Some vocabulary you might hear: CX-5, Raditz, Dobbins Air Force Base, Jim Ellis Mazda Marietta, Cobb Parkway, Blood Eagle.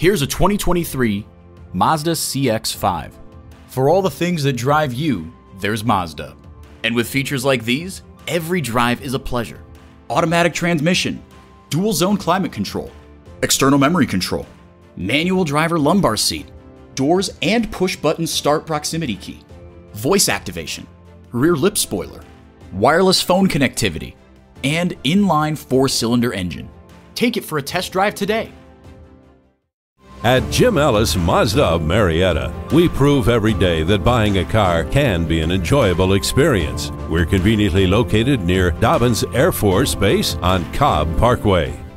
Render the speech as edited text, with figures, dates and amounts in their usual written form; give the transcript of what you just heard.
Here's a 2023 Mazda CX-5. For all the things that drive you, there's Mazda. And with features like these, every drive is a pleasure. Automatic transmission, dual zone climate control, external memory control, manual driver lumbar seat, doors and push button start proximity key, voice activation, rear lip spoiler, wireless phone connectivity, and inline 4-cylinder engine. Take it for a test drive today. At Jim Ellis Mazda of Marietta, we prove every day that buying a car can be an enjoyable experience. We're conveniently located near Dobbins Air Force Base on Cobb Parkway.